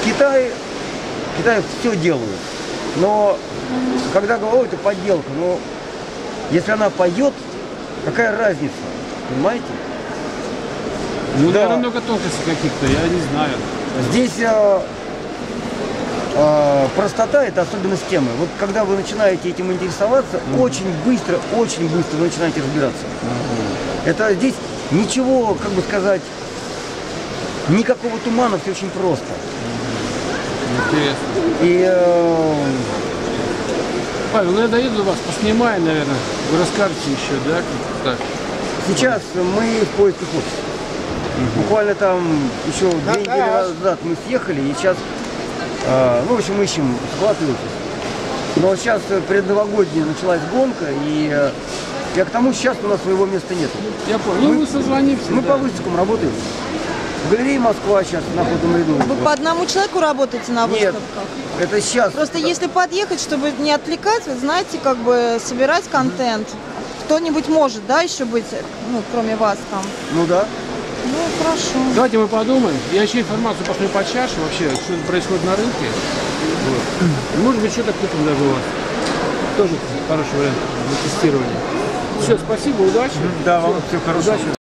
В Китае все делают, но когда головой, это подделка, но если она поет, какая разница, понимаете? Ну, да, наверное, много тонкостей каких-то, я не знаю. Здесь простота – это особенность темы. Вот когда вы начинаете этим интересоваться, очень быстро вы начинаете разбираться. Это здесь ничего, как бы сказать, никакого тумана, все очень просто. Интересно. И, Павел, я доеду до вас, поснимаем, наверное. Вы расскажете еще, да? Так. Сейчас мы в поисках офиса. Буквально там еще 2 недели назад мы съехали, и сейчас, ну, в общем, мы ищем склад и офис. Но сейчас предновогодняя началась гонка, и я к тому, сейчас у нас своего места нет. Я понял. Мы созвонимся. Мы по выставкам работаем. В галерее «Москва» сейчас на ходу иду. Вы по одному человеку работаете на выставках? Нет, это сейчас. Просто если подъехать, чтобы не отвлекать, вы знаете, как бы собирать контент. Кто-нибудь может, да, еще быть, ну, кроме вас там? Ну да. Ну, хорошо. Давайте мы подумаем. Я еще информацию пошлю по чаше вообще, что происходит на рынке. Вот. Может быть, что-то купим даже у вас. Тоже хороший вариант для тестирования. Все, спасибо, удачи. Да, вам всего хорошего. Удачи.